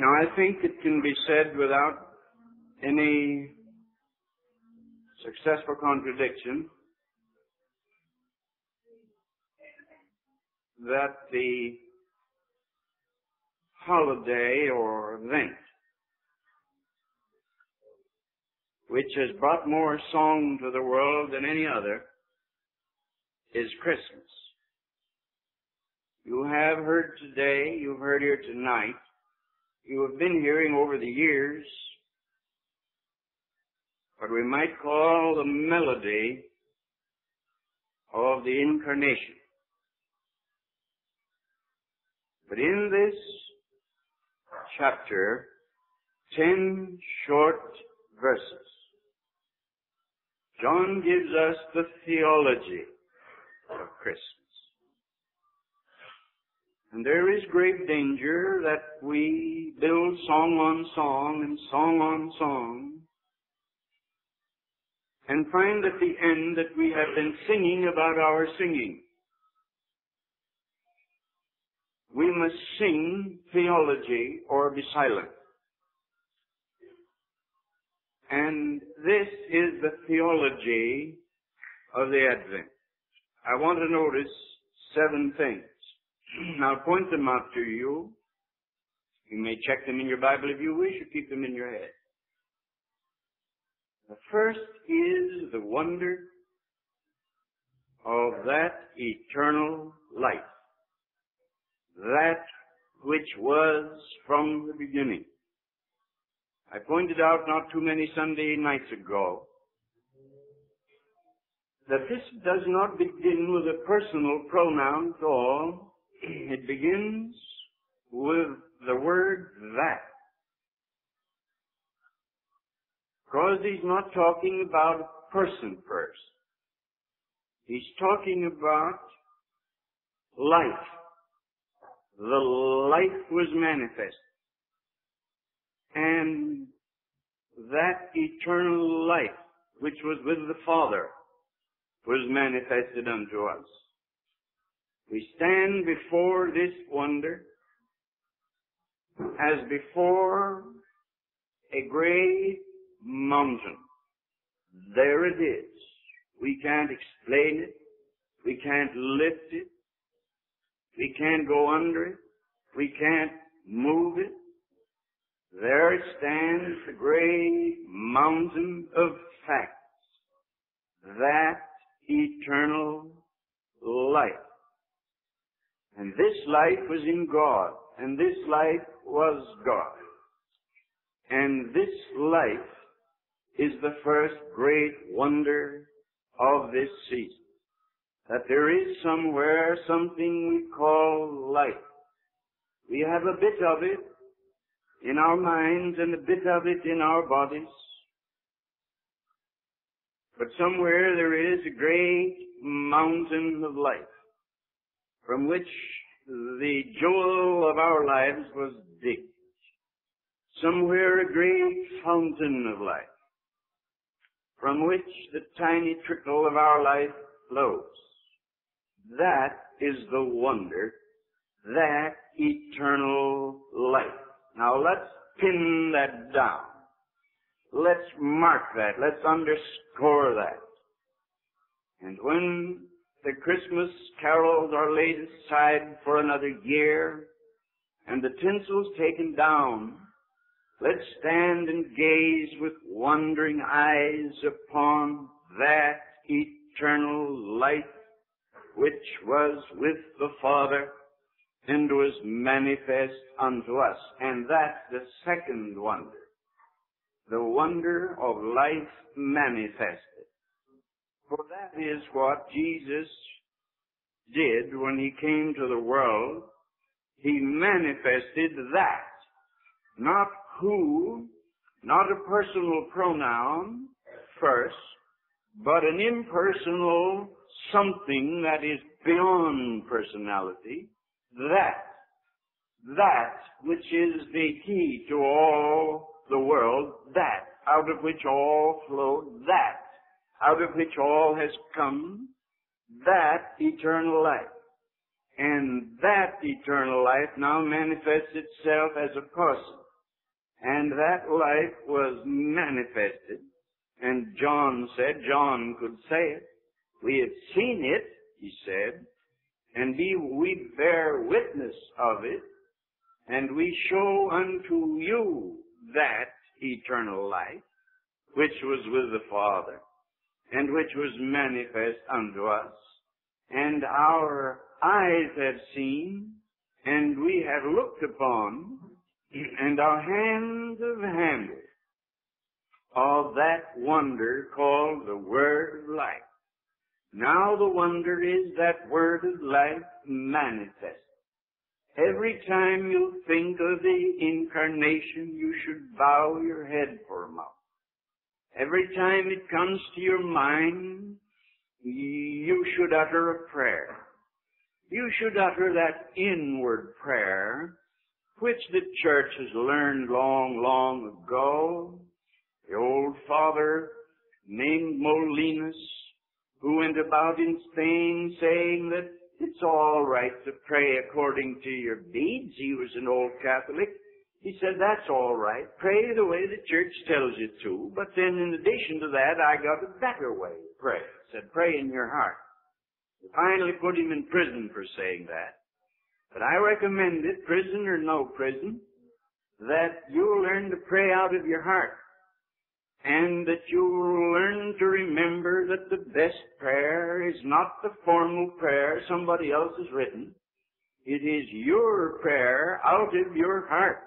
Now, I think it can be said without any successful contradiction that the holiday or event which has brought more song to the world than any other is Christmas. You have heard today, you've heard here tonight, you have been hearing over the years what we might call the melody of the Incarnation. But in this chapter, 10 short verses, John gives us the theology of Christmas. And there is grave danger that we build song on song and song on song and find at the end that we have been singing about our singing. We must sing theology or be silent. And this is the theology of the Advent. I want to notice 7 things. I'll point them out to you. You may check them in your Bible if you wish, or keep them in your head. The first is the wonder of that eternal life, that which was from the beginning. I pointed out not too many Sunday nights ago that this does not begin with a personal pronoun at all. It begins with the word that. Because he's not talking about a person first. He's talking about life. The life was manifest. And that eternal life, which was with the Father, was manifested unto us. We stand before this wonder as before a great mountain. There it is. We can't explain it. We can't lift it. We can't go under it. We can't move it. There stands the great mountain of facts, that eternal life. And this life was in God, and this life was God. And this life is the first great wonder of this season, that there is somewhere something we call life. We have a bit of it in our minds and a bit of it in our bodies. But somewhere there is a great mountain of life from which the jewel of our lives was digged. Somewhere a great fountain of life from which the tiny trickle of our life flows. That is the wonder, that eternal life. Now let's pin that down. Let's mark that. Let's underscore that. And when the Christmas carols are laid aside for another year and the tinsel's taken down, let's stand and gaze with wondering eyes upon that eternal life which was with the Father and was manifest unto us. And that's the second wonder, the wonder of life manifested. For that is what Jesus did when he came to the world. He manifested that, not who, not a personal pronoun first, but an impersonal something that is beyond personality, that which is the key to all the world, that out of which all flowed, that out of which all has come, that eternal life. And that eternal life now manifests itself as a person, And that life was manifested. And John said, John could say it. We have seen it, he said, and we bear witness of it, and we show unto you that eternal life, which was with the Father, and which was manifest unto us. And our eyes have seen, and we have looked upon, and our hands have handled, of that wonder called the Word of Life. Now the wonder is that Word of Life manifest. Every time you think of the Incarnation, you should bow your head for a moment. Every time it comes to your mind, you should utter a prayer. You should utter that inward prayer which the church has learned long, long ago. The old father named Molinas, who went about in Spain saying that it's all right to pray according to your beads. He was an old Catholic. He said, that's all right. Pray the way the church tells you to. But then in addition to that, I got a better way to pray. He said, pray in your heart. They finally put him in prison for saying that. But I recommend it, prison or no prison, that you learn to pray out of your heart. And that you learn to remember that the best prayer is not the formal prayer somebody else has written. It is your prayer out of your heart.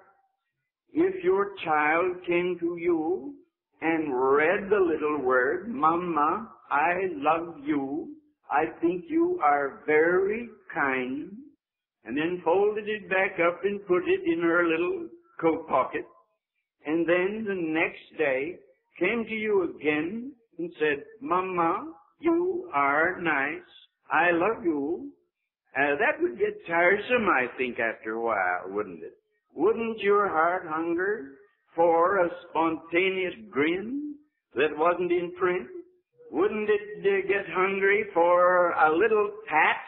If your child came to you and read the little word, Mama, I love you, I think you are very kind, and then folded it back up and put it in her little coat pocket, and then the next day came to you again and said, Mama, you are nice. I love you. That would get tiresome, I think, after a while, wouldn't it? Wouldn't your heart hunger for a spontaneous grin that wasn't in print? Wouldn't it get hungry for a little pat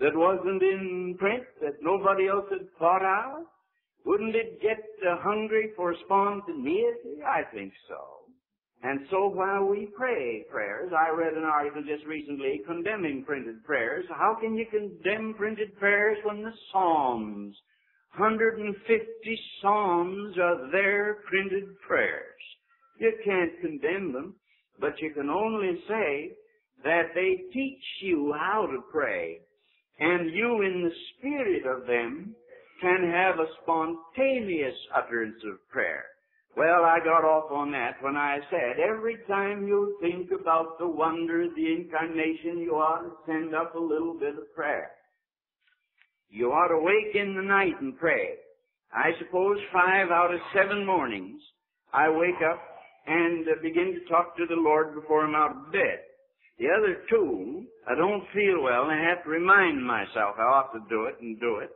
that wasn't in print, that nobody else had thought out? Wouldn't it get hungry for spontaneity? I think so. And so while we pray prayers, I read an article just recently condemning printed prayers. How can you condemn printed prayers when the Psalms, 150 Psalms are their printed prayers? You can't condemn them, but you can only say that they teach you how to pray. And you in the spirit of them can have a spontaneous utterance of prayer. Well, I got off on that when I said every time you think about the wonder of the Incarnation, you ought to send up a little bit of prayer. You ought to wake in the night and pray. I suppose 5 out of 7 mornings I wake up and begin to talk to the Lord before I'm out of bed. The other 2, I don't feel well and I have to remind myself I ought to do it.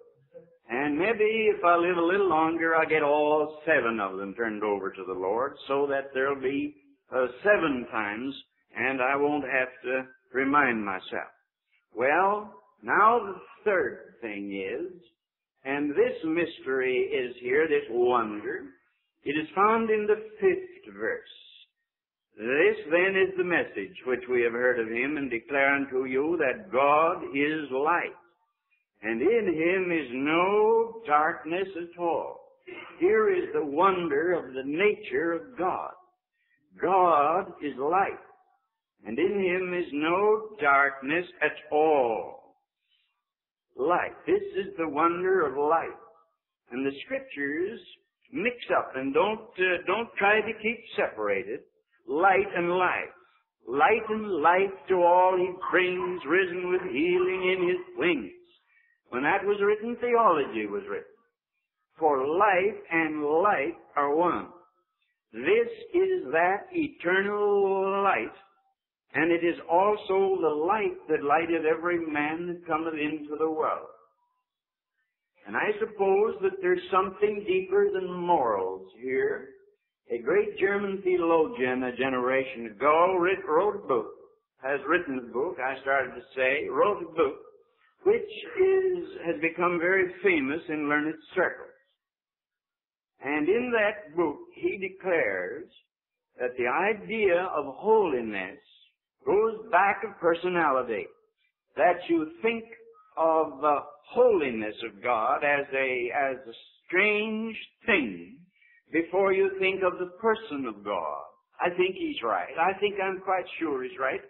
And maybe if I live a little longer, I'll get all 7 of them turned over to the Lord so that there'll be 7 times and I won't have to remind myself. Well, now the third thing is, and this mystery is here, this wonder, it is found in the 5th verse. This then is the message which we have heard of him and declare unto you that God is light. And in him is no darkness at all. Here is the wonder of the nature of God. God is light. And in him is no darkness at all. Light. This is the wonder of light. And the scriptures mix up and don't try to keep separated. Light and life. Light and life to all he brings, risen with healing in his wings. When that was written, theology was written. For life and light are one. This is that eternal light, and it is also the light that lighteth every man that cometh into the world. And I suppose that there's something deeper than morals here. A great German theologian a generation ago wrote a book, which has become very famous in learned circles. And in that book, he declares that the idea of holiness goes back to personality, that you think of the holiness of God as a strange thing before you think of the person of God. I think he's right. I think I'm quite sure he's right.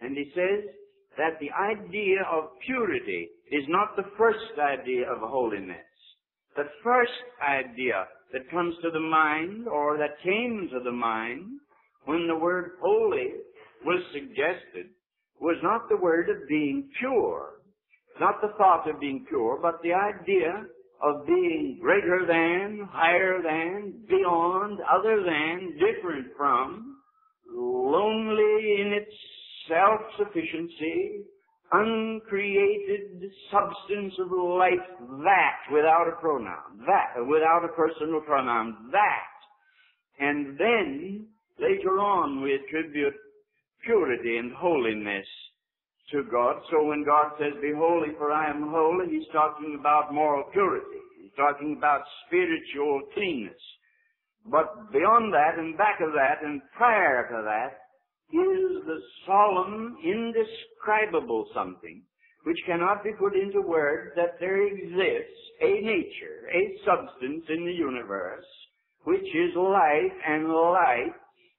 And he says that the idea of purity is not the first idea of holiness. The first idea that comes to the mind, or that came to the mind when the word holy was suggested, was not the word of being pure, not the thought of being pure, but the idea of being greater than, higher than, beyond, other than, different from, lonely in its self-sufficiency, uncreated substance of life, that, without a pronoun, that, without a personal pronoun, that. And then, later on, we attribute purity and holiness to God. So when God says, "Be holy, for I am holy," he's talking about moral purity. He's talking about spiritual cleanness. But beyond that, and back of that, and prior to that, is the solemn, indescribable something which cannot be put into words, that there exists a nature, a substance in the universe, which is life and light,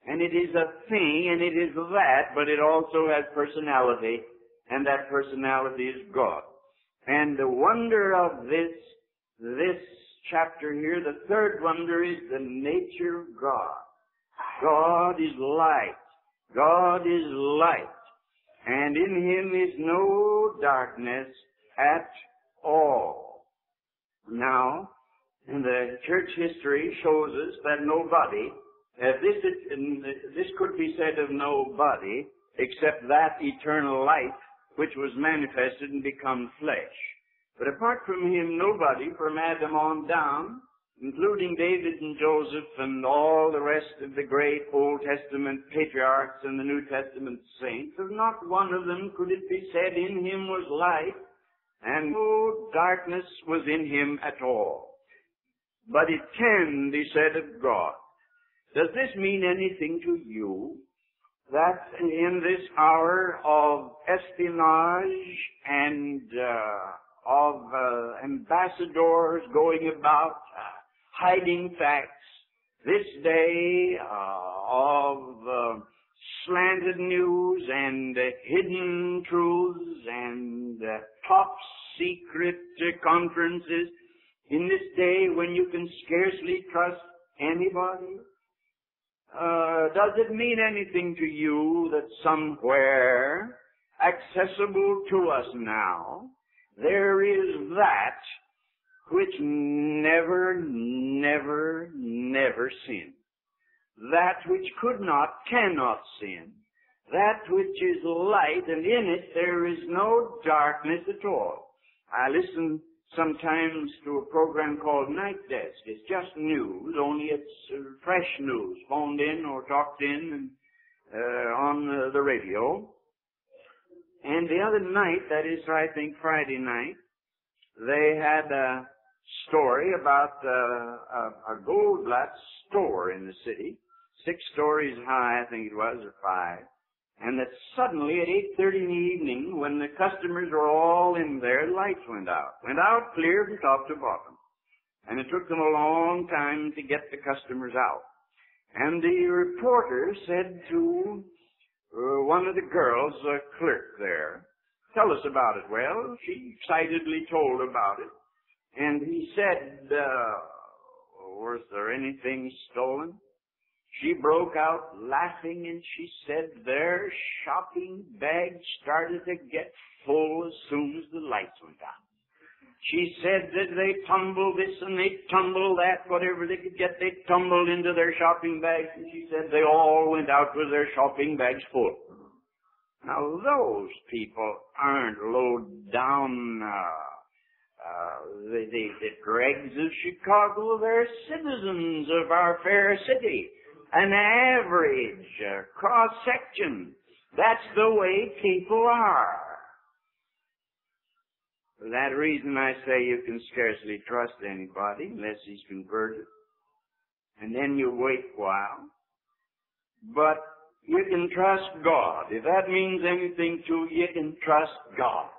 and it is a thing, and it is that, but it also has personality, and that personality is God. And the wonder of this chapter here, the third wonder, is the nature of God. God is light. God is light, and in him is no darkness at all. Now, the church history shows us that nobody, this could be said of nobody, except that eternal light which was manifested and become flesh. But apart from him, nobody from Adam on down, including David and Joseph and all the rest of the great Old Testament patriarchs and the New Testament saints, of not one of them could it be said in him was light, and no darkness was in him at all. But it can be said of God. Does this mean anything to you, that in this hour of espionage and of ambassadors going about hiding facts, this day of slanted news and hidden truths and top-secret conferences, in this day when you can scarcely trust anybody? Does it mean anything to you that somewhere accessible to us now, there is that which never sinned, that which could not, cannot sin, that which is light, and in it there is no darkness at all? I listen sometimes to a program called Night Desk. It's just news, only it's fresh news, phoned in or talked in on the radio. And the other night, that is, I think, Friday night, they had a story about a Goldblatt store in the city, 6 stories high, I think it was, or 5. And that suddenly at 8:30 in the evening, when the customers were all in there, lights went out clear from top to bottom. And it took them a long time to get the customers out. And the reporter said to one of the girls, a clerk there, "Tell us about it." Well, she excitedly told about it. And he said, "Was there anything stolen?" She broke out laughing, and she said their shopping bag started to get full as soon as the lights went out. She said that they tumbled this and they tumbled that, whatever they could get, they tumbled into their shopping bags. And she said they all went out with their shopping bags full. Now, those people aren't low down, the dregs of Chicago. They're citizens of our fair city. An average cross-section. That's the way people are. For that reason, I say you can scarcely trust anybody unless he's converted. and then you wait a while. But you can trust God. If that means anything to you, you can trust God.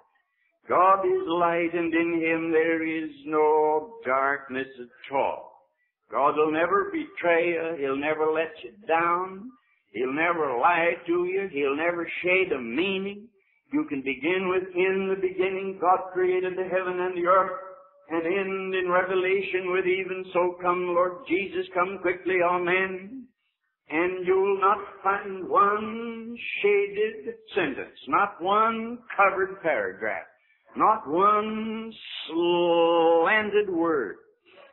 God is light, and in Him there is no darkness at all. God will never betray you. He'll never let you down. He'll never lie to you. He'll never shade a meaning. You can begin with, in the beginning God created the heaven and the earth, and end in Revelation with, even so come Lord Jesus, come quickly, amen. And you'll not find one shaded sentence, not one covered paragraph, not one slanted word,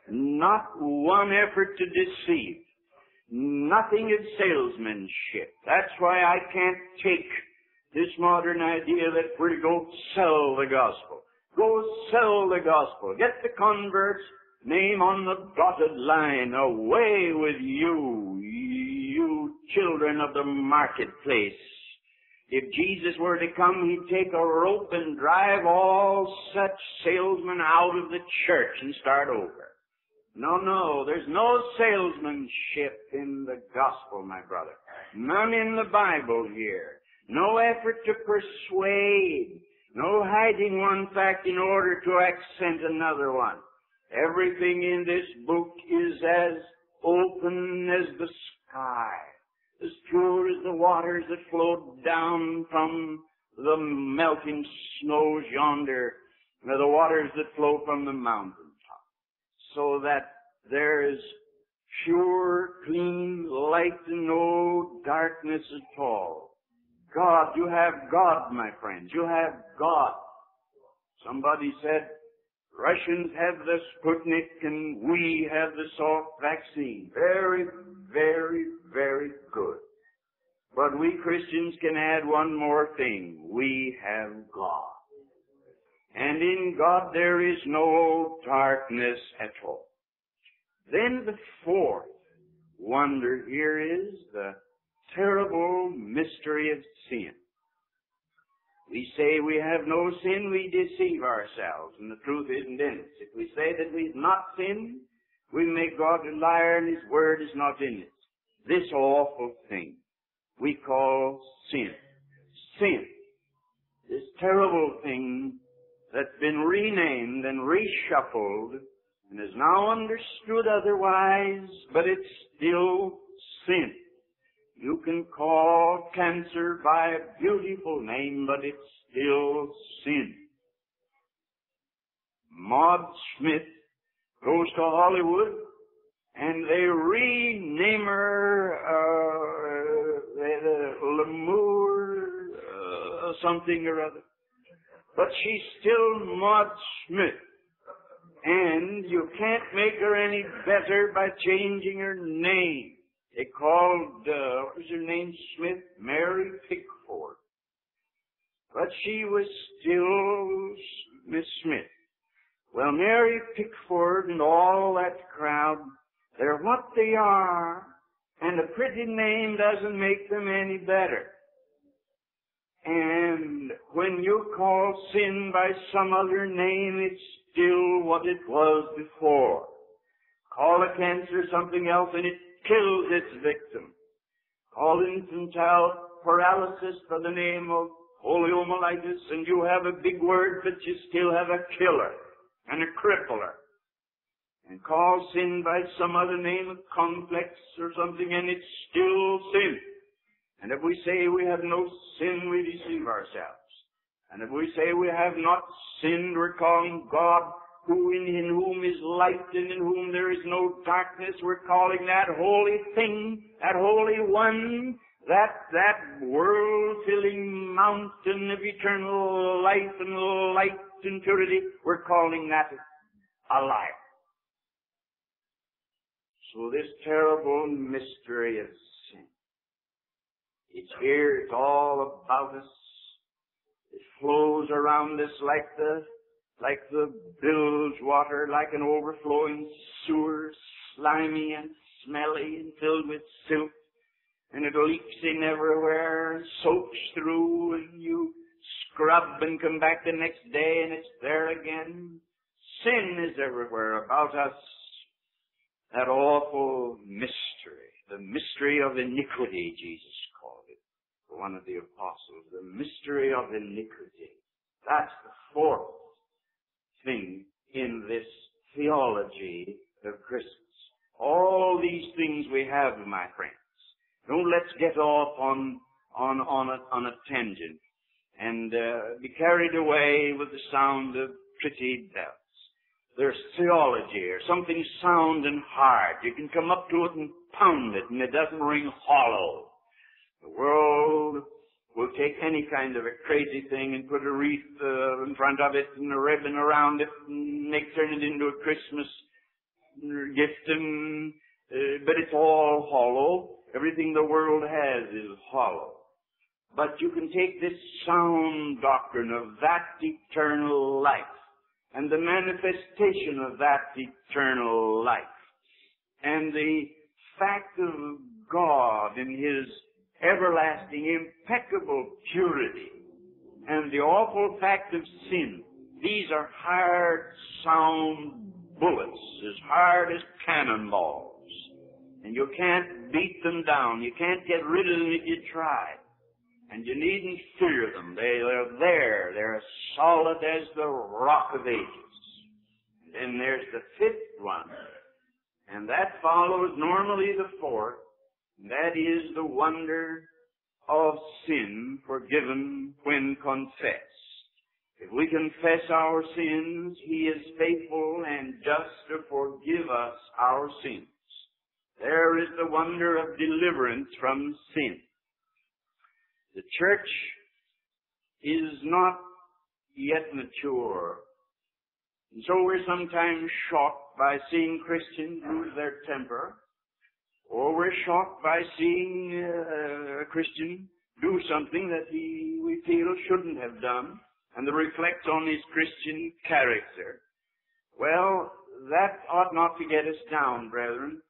not one effort to deceive, nothing of salesmanship. That's why I can't take this modern idea that we're to go sell the gospel. Go sell the gospel. Get the convert's name on the dotted line. Away with you, you children of the marketplace. If Jesus were to come, He'd take a rope and drive all such salesmen out of the church and start over. No, no, there's no salesmanship in the gospel, my brother. None in the Bible here. No effort to persuade. No hiding one fact in order to accent another one. Everything in this book is as open as the sky, as pure as the waters that flowed down from the melting snows yonder, or the waters that flow from the mountain top, so that there is pure, clean light and no darkness at all. God, you have God, my friends. You have God. Somebody said, Russians have the Sputnik and we have the soft vaccine. Very, very, very good. But we Christians can add one more thing. We have God. And in God there is no darkness at all. Then the fourth wonder here is the terrible mystery of sin. We say we have no sin, we deceive ourselves, and the truth isn't in us. If we say that we've not sinned, we make God a liar and His word is not in us. This awful thing we call sin. Sin. This terrible thing that's been renamed and reshuffled and is now understood otherwise, but it's still sin. You can call cancer by a beautiful name, but it's still sin. Maude Smith goes to Hollywood, and they rename her Lemur something or other. But she's still Maude Smith. And you can't make her any better by changing her name. They called, what was her name, Smith? Mary Pickford. But she was still Miss Smith. Well, Mary Pickford and all that crowd, they're what they are, and a pretty name doesn't make them any better. And when you call sin by some other name, it's still what it was before. Call a cancer something else, and it kills its victim. Call infantile paralysis by the name of poliomyelitis, and you have a big word, but you still have a killer and a crippler. And call sin by some other name of complex or something, and it's still sin. And if we say we have no sin, we deceive ourselves. And if we say we have not sinned, we're calling God who in whom is light and in whom there is no darkness. We're calling that holy thing, that holy one, that world-filling mountain of eternal life and light and purity. We're calling that a liar. So this terrible mystery of sin, it's here, it's all about us. It flows around us like the bilge water, like an overflowing sewer, slimy and smelly and filled with silt. And it leaks in everywhere, soaks through, and you scrub and come back the next day and it's there again. Sin is everywhere about us. that awful mystery, the mystery of iniquity, Jesus called it, one of the apostles, the mystery of iniquity. That's the fourth thing in this theology of Christmas. All these things we have, my friends. Don't let's get off on a tangent and be carried away with the sound of pretty bells. There's theology or something sound and hard. You can come up to it and pound it, and it doesn't ring hollow. The world will take any kind of a crazy thing and put a wreath in front of it and a ribbon around it and turn it into a Christmas gift, and but it's all hollow. Everything the world has is hollow. But you can take this sound doctrine of that eternal life and the manifestation of that eternal life and the fact of God in His everlasting, impeccable purity and the awful fact of sin. These are hard, sound bullets, as hard as cannonballs. And you can't beat them down. You can't get rid of them if you try. And you needn't fear them. They're there. They're as solid as the rock of ages. And then there's the fifth one. And that follows normally the fourth. And that is the wonder of sin forgiven when confessed. If we confess our sins, He is faithful and just to forgive us our sins. There is the wonder of deliverance from sin. The church is not yet mature, and so we're sometimes shocked by seeing Christians lose their temper, or we're shocked by seeing a Christian do something that we feel shouldn't have done, and that reflects on his Christian character. Well, that ought not to get us down, brethren.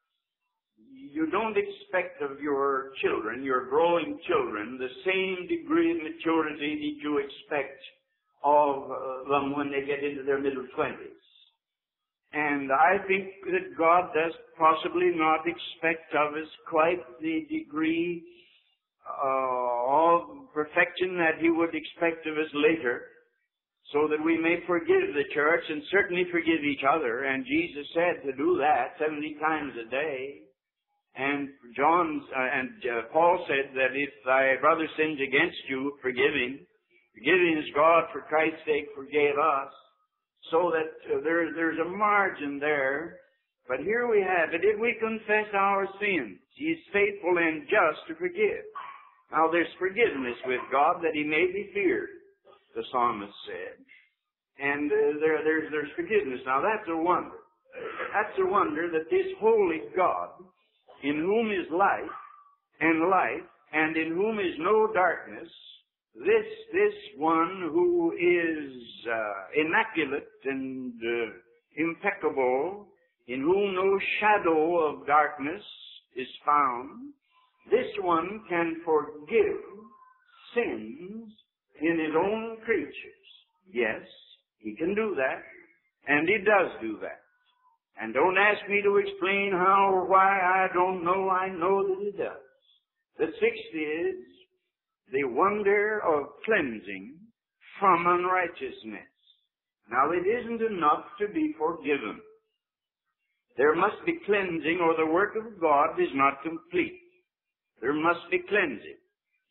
You don't expect of your children, your growing children, the same degree of maturity that you expect of them when they get into their middle 20s. And I think that God does possibly not expect of us quite the degree of perfection that He would expect of us later, so that we may forgive the church and certainly forgive each other. And Jesus said to do that 70 times a day. And Paul said that if thy brother sins against you, forgive him. Forgiving is God, for Christ's sake, forgave us. So that there's a margin there. But here we have it. If we confess our sins, He is faithful and just to forgive. Now there's forgiveness with God that He may be feared, the psalmist said. And there's forgiveness. Now that's a wonder. That's a wonder that this holy God, in whom is life, and in whom is no darkness, this one who is immaculate and impeccable, in whom no shadow of darkness is found, this one can forgive sins in His own creatures. Yes, He can do that, and He does do that. And don't ask me to explain how or why. I don't know. I know that He does. The sixth is the wonder of cleansing from unrighteousness. Now, it isn't enough to be forgiven. There must be cleansing, or the work of God is not complete. There must be cleansing.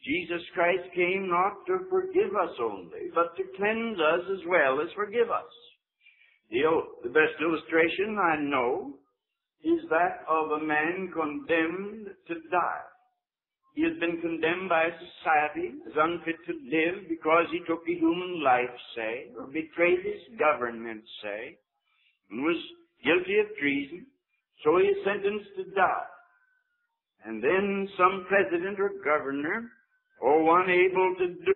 Jesus Christ came not to forgive us only, but to cleanse us as well as forgive us. The best illustration I know is that of a man condemned to die. He has been condemned by society as unfit to live because he took a human life, say, or betrayed his government, say, and was guilty of treason, so he is sentenced to die. And then some president or governor, or one able to do,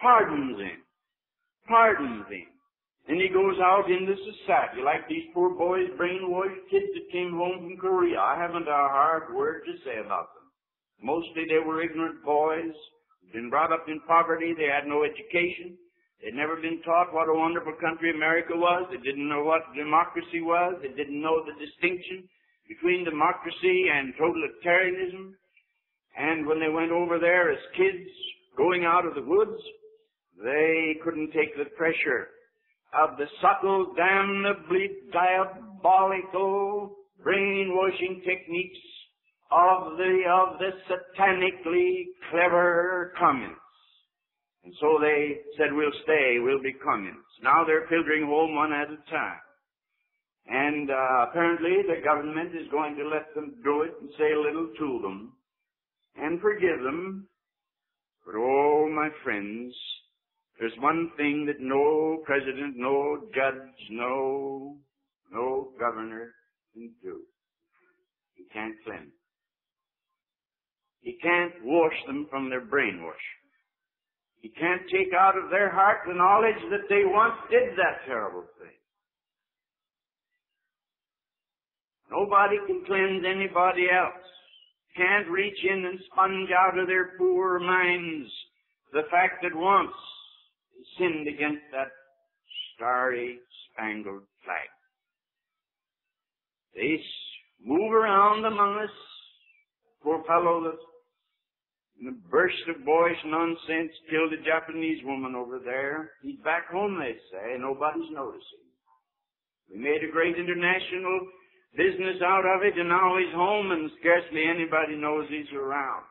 pardons him. And he goes out into society, like these poor boys, brainwashed kids that came home from Korea. I haven't a hard word to say about them. Mostly they were ignorant boys, been brought up in poverty. They had no education. They'd never been taught what a wonderful country America was. They didn't know what democracy was. They didn't know the distinction between democracy and totalitarianism, and when they went over there as kids going out of the woods, they couldn't take the pressure of the subtle, damnably diabolical brainwashing techniques of the satanically clever communists. And so they said, we'll stay, we'll be communists. Now they're filtering home one at a time. And apparently the government is going to let them do it and say little to them and forgive them. But oh, my friends, there's one thing that no president, no judge, no governor can do. He can't cleanse them. He can't wash them from their brainwash. He can't take out of their heart the knowledge that they once did that terrible thing. Nobody can cleanse anybody else. Can't reach in and sponge out of their poor minds the fact that once they sinned against that starry spangled flag. They move around among us, poor fellow that in a burst of boyish nonsense killed a Japanese woman over there. He's back home, they say, nobody's noticing. We made a great international business out of it, and now he's home and scarcely anybody knows he's around.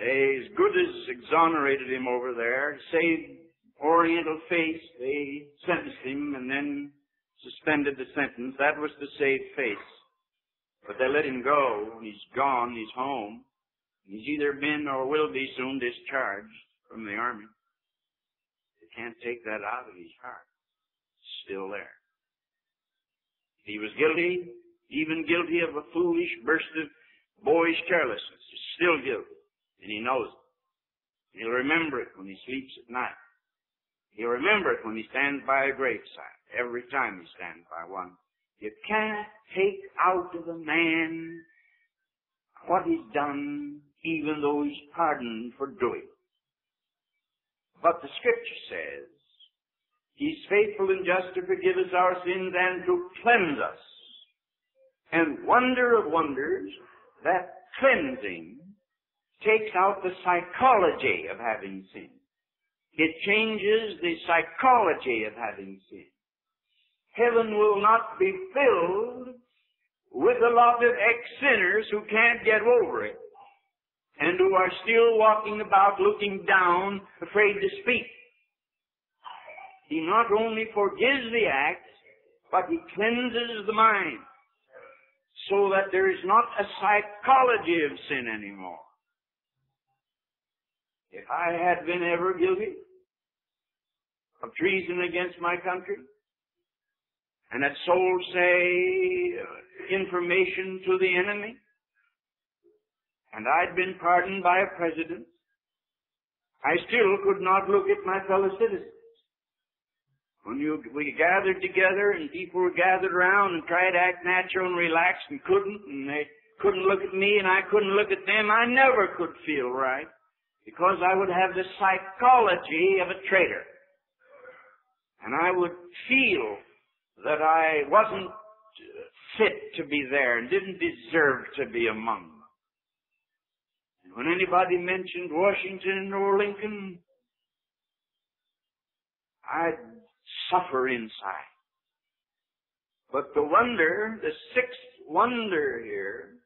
They, as good as exonerated him over there, saved Oriental face, they sentenced him and then suspended the sentence. That was to save face. But they let him go, and he's gone, he's home. He's either been or will be soon discharged from the army. They can't take that out of his heart. It's still there. He was guilty, even guilty of a foolish burst of boyish carelessness. He's still guilty, and he knows it. He'll remember it when he sleeps at night. He'll remember it when he stands by a graveside, every time he stands by one. You can't take out of a man what he's done, even though he's pardoned for doing it. But the Scripture says, He's faithful and just to forgive us our sins and to cleanse us. And wonder of wonders, that cleansing takes out the psychology of having sin. It changes the psychology of having sin. Heaven will not be filled with a lot of ex-sinners who can't get over it and who are still walking about looking down, afraid to speak. He not only forgives the act, but He cleanses the mind so that there is not a psychology of sin anymore. If I had been ever guilty of treason against my country, and had sold, say, information to the enemy, and I'd been pardoned by a president, I still could not look at my fellow citizens. When we gathered together and people were gathered around and tried to act natural and relaxed and couldn't, and they couldn't look at me and I couldn't look at them, I never could feel right because I would have the psychology of a traitor. And I would feel that I wasn't fit to be there and didn't deserve to be among them. And when anybody mentioned Washington or Lincoln, I'd suffer inside. But the wonder, the sixth wonder here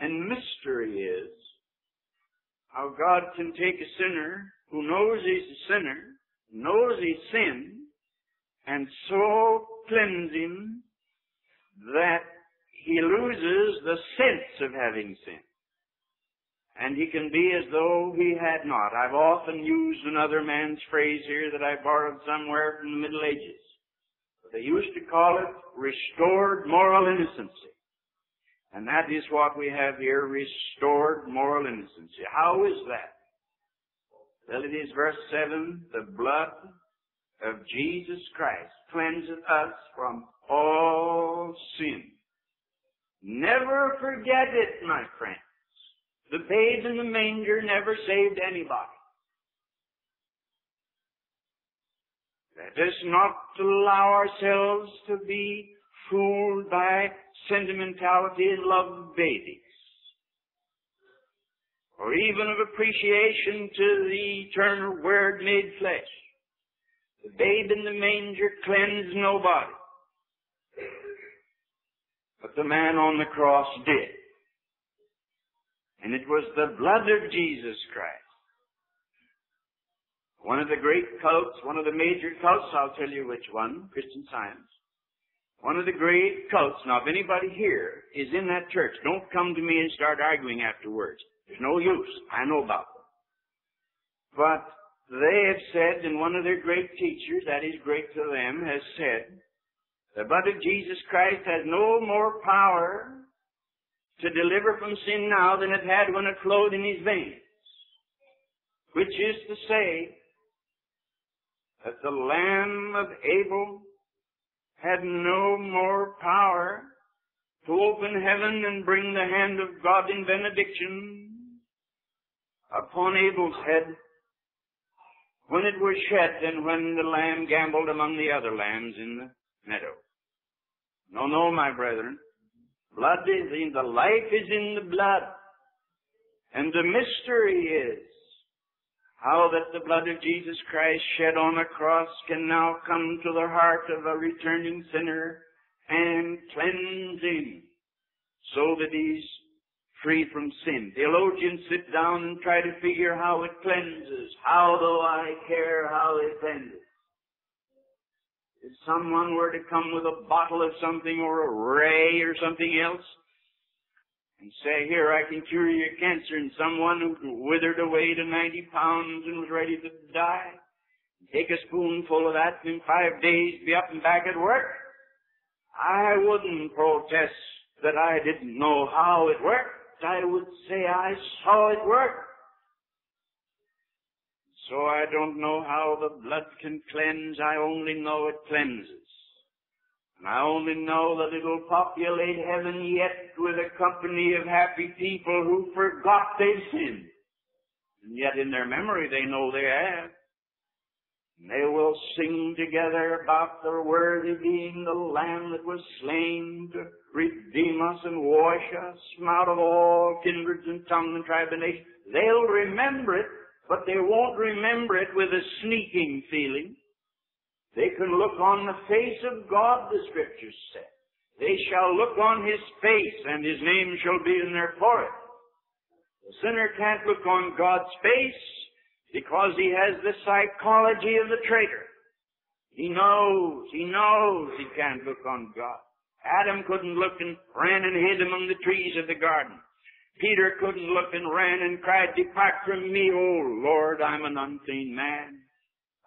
and mystery is how God can take a sinner who knows he's a sinner, knows he's sinned, and so cleanse him that he loses the sense of having sin. And he can be as though he had not. I've often used another man's phrase here that I borrowed somewhere from the Middle Ages. They used to call it restored moral innocency. And that is what we have here, restored moral innocency. How is that? Well, it is verse 7, the blood of Jesus Christ cleanseth us from all sin. Never forget it, my friend. The babe in the manger never saved anybody. Let us not allow ourselves to be fooled by sentimentality and love babies, or even of appreciation to the eternal Word made flesh. The babe in the manger cleansed nobody, but the man on the cross did. And it was the blood of Jesus Christ. One of the great cults, one of the major cults, I'll tell you which one, Christian Science. One of the great cults. Now, if anybody here is in that church, don't come to me and start arguing afterwards. There's no use. I know about them. But they have said, and one of their great teachers, that is great to them, has said, the blood of Jesus Christ has no more power to deliver from sin now than it had when it flowed in his veins. Which is to say that the Lamb of Abel had no more power to open heaven and bring the hand of God in benediction upon Abel's head when it was shed and when the lamb gambled among the other lambs in the meadow. No, no, my brethren. The life is in the blood. And the mystery is how that the blood of Jesus Christ shed on a cross can now come to the heart of a returning sinner and cleanse him so that he's free from sin. Theologians sit down and try to figure how it cleanses. How do I care how it cleanses? If someone were to come with a bottle of something or a ray or something else and say, here, I can cure your cancer, and someone who withered away to 90 pounds and was ready to die, take a spoonful of that and in 5 days be up and back at work, I wouldn't protest that I didn't know how it worked. I would say I saw it work. So I don't know how the blood can cleanse. I only know it cleanses. And I only know that it'll populate heaven yet with a company of happy people who forgot they've sinned. And yet in their memory they know they have. And they will sing together about the worthy being the Lamb that was slain to redeem us and wash us from out of all kindreds and tongues and tribes and nations. They'll remember it. But they won't remember it with a sneaking feeling. They can look on the face of God, the Scriptures said. They shall look on His face, and His name shall be in their forehead. The sinner can't look on God's face because he has the psychology of the traitor. He knows he can't look on God. Adam couldn't look and ran and hid among the trees of the garden. Peter couldn't look and ran and cried, depart from me, O Lord, I'm an unclean man.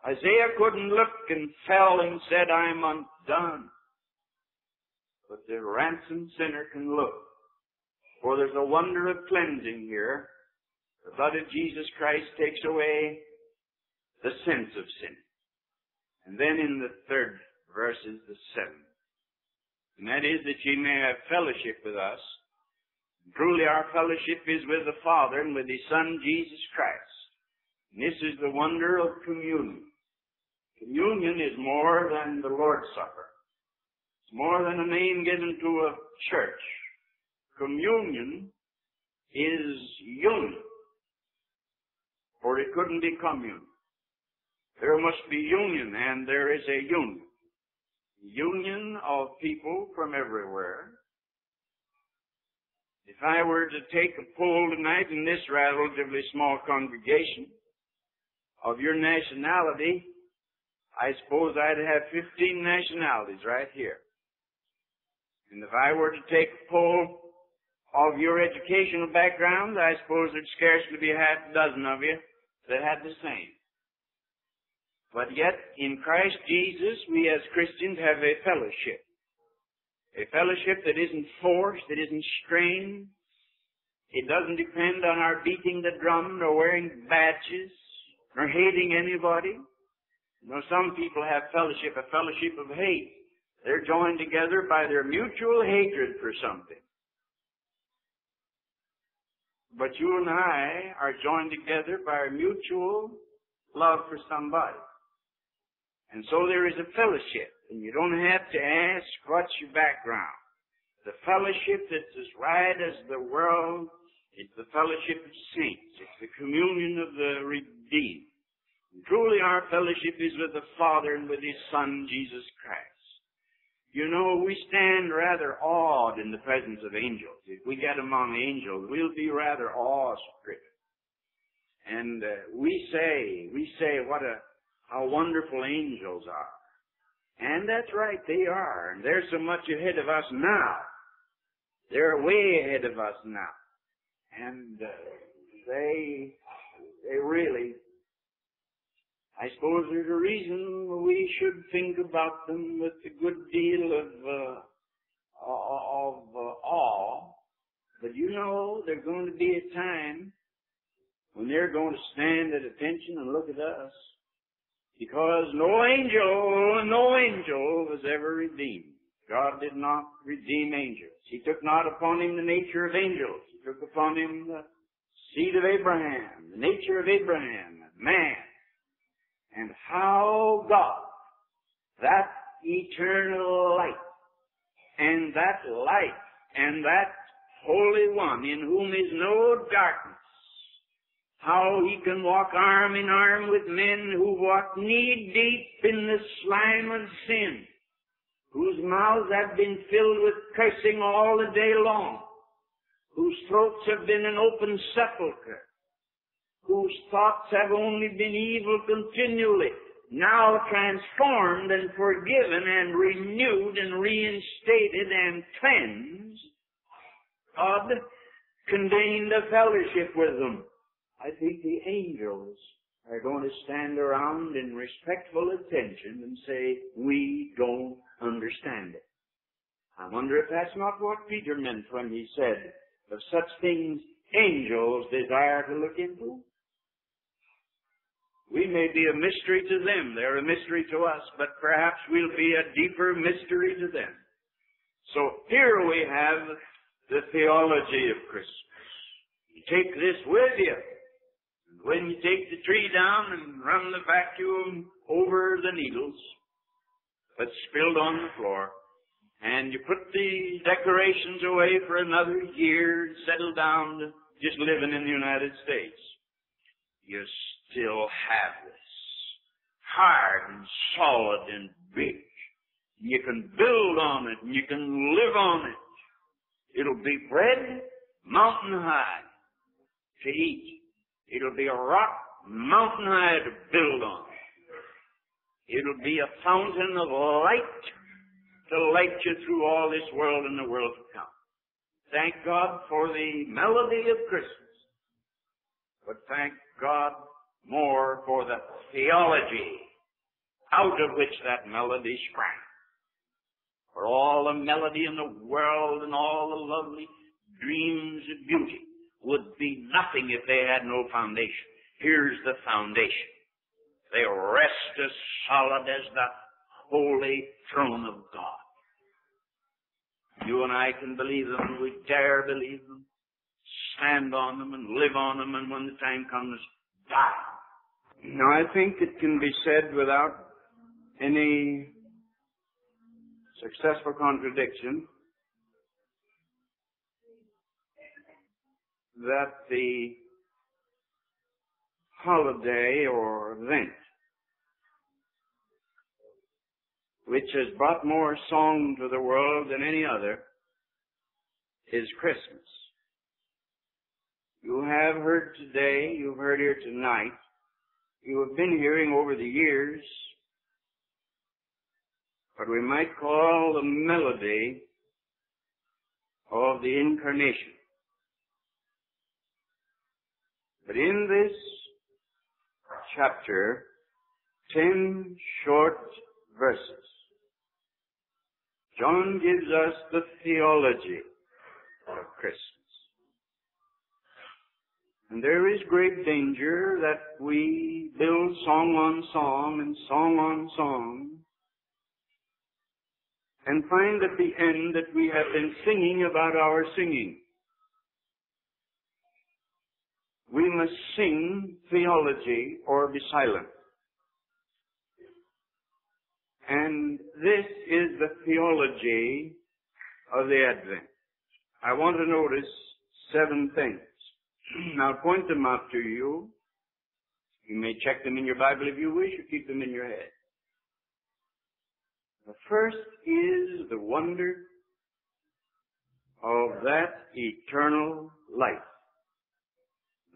Isaiah couldn't look and fell and said, I'm undone. But the ransomed sinner can look, for there's a wonder of cleansing here. The blood of Jesus Christ takes away the sense of sin. And then in the third verse is the seventh. And that is that ye may have fellowship with us. Truly our fellowship is with the Father and with His Son, Jesus Christ. And this is the wonder of communion. Communion is more than the Lord's Supper. It's more than a name given to a church. Communion is union. For it couldn't be commune. There must be union, and there is a union. Union of people from everywhere. If I were to take a poll tonight in this relatively small congregation of your nationality, I suppose I'd have 15 nationalities right here. And if I were to take a poll of your educational background, I suppose there'd scarcely be half a dozen of you that had the same. But yet, in Christ Jesus, we as Christians have a fellowship. A fellowship that isn't forced, that isn't strained. It doesn't depend on our beating the drum, nor wearing badges, nor hating anybody. You know, some people have fellowship, a fellowship of hate. They're joined together by their mutual hatred for something. But you and I are joined together by our mutual love for somebody. And so there is a fellowship. And you don't have to ask what's your background. The fellowship that's as wide as the world is the fellowship of saints. It's the communion of the redeemed. And truly our fellowship is with the Father and with His Son, Jesus Christ. You know, we stand rather awed in the presence of angels. If we get among angels, we'll be rather awe-stricken. And we say how wonderful angels are. And that's right, they are. And they're so much ahead of us now. They're way ahead of us now. And they really, I suppose there's a reason we should think about them with a good deal of awe. But you know, there's going to be a time when they're going to stand at attention and look at us. Because no angel was ever redeemed. God did not redeem angels. He took not upon him the nature of angels. He took upon him the seed of Abraham, the nature of Abraham, man. And how God, that eternal light, and that light, and that Holy One in whom is no darkness, how he can walk arm in arm with men who walk knee-deep in the slime of sin, whose mouths have been filled with cursing all the day long, whose throats have been an open sepulchre, whose thoughts have only been evil continually, now transformed and forgiven and renewed and reinstated and cleansed. God contained a fellowship with them. I think the angels are going to stand around in respectful attention and say, we don't understand it. I wonder if that's not what Peter meant when he said, of such things angels desire to look into. We may be a mystery to them. They're a mystery to us, but perhaps we'll be a deeper mystery to them. So here we have the theology of Christmas. You take this with you. When you take the tree down and run the vacuum over the needles that's spilled on the floor, and you put the decorations away for another year and settle down to just living in the United States, you still have this hard and solid and big. You can build on it and you can live on it. It'll be bread mountain high to eat. It'll be a rock mountain high to build on. It'll be a fountain of light to light you through all this world and the world to come. Thank God for the melody of Christmas, but thank God more for the theology out of which that melody sprang. For all the melody in the world and all the lovely dreams of beauty would be nothing if they had no foundation. Here's the foundation. They rest as solid as the holy throne of God. You and I can believe them. We dare believe them. Stand on them and live on them, and when the time comes, die. Now, I think it can be said without any successful contradiction that the holiday or event which has brought more song to the world than any other is Christmas. You have heard today, you've heard here tonight, you have been hearing over the years what we might call the melody of the Incarnation. But in this chapter, 10 short verses, John gives us the theology of Christmas. And there is great danger that we build song on song and song on song and find at the end that we have been singing about our singing. We must sing theology or be silent. And this is the theology of the Advent. I want to notice seven things. I'll point them out to you. You may check them in your Bible if you wish, or keep them in your head. The first is the wonder of that eternal life,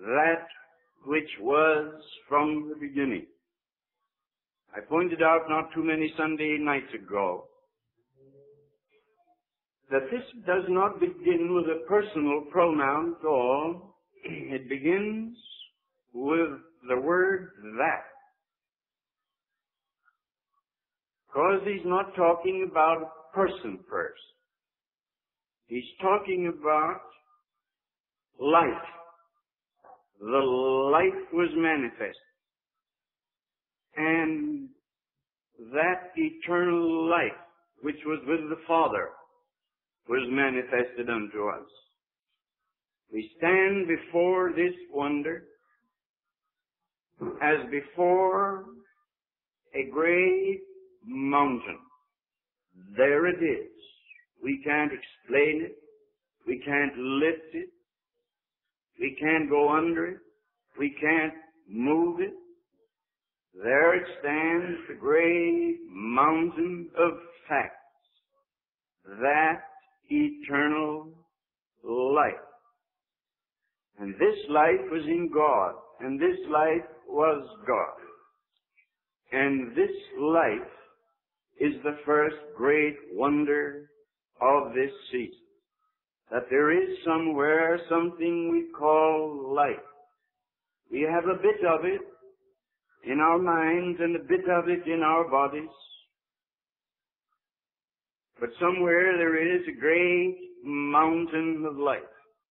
that which was from the beginning. I pointed out not too many Sunday nights ago that this does not begin with a personal pronoun at all. It begins with the word that. Because he's not talking about a person first. He's talking about life. The life was manifest. And that eternal life, which was with the Father, was manifested unto us. We stand before this wonder as before a great mountain. There it is. We can't explain it. We can't lift it. We can't go under it. We can't move it. There it stands, the great mountain of facts, that eternal life. And this life was in God, and this life was God. And this life is the first great wonder of this season, that there is somewhere something we call life. We have a bit of it in our minds and a bit of it in our bodies. But somewhere there is a great mountain of life.